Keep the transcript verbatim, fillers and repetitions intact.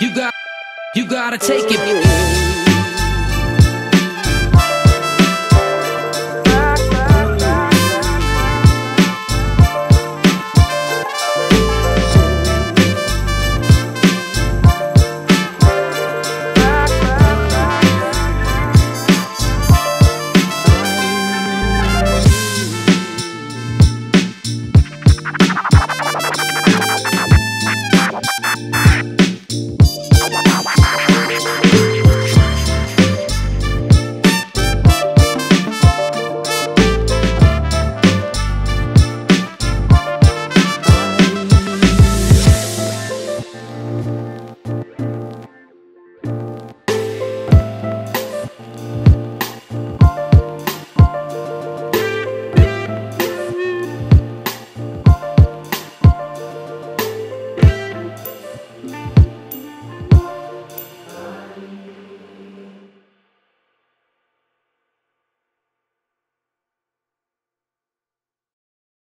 You got, you gotta take it.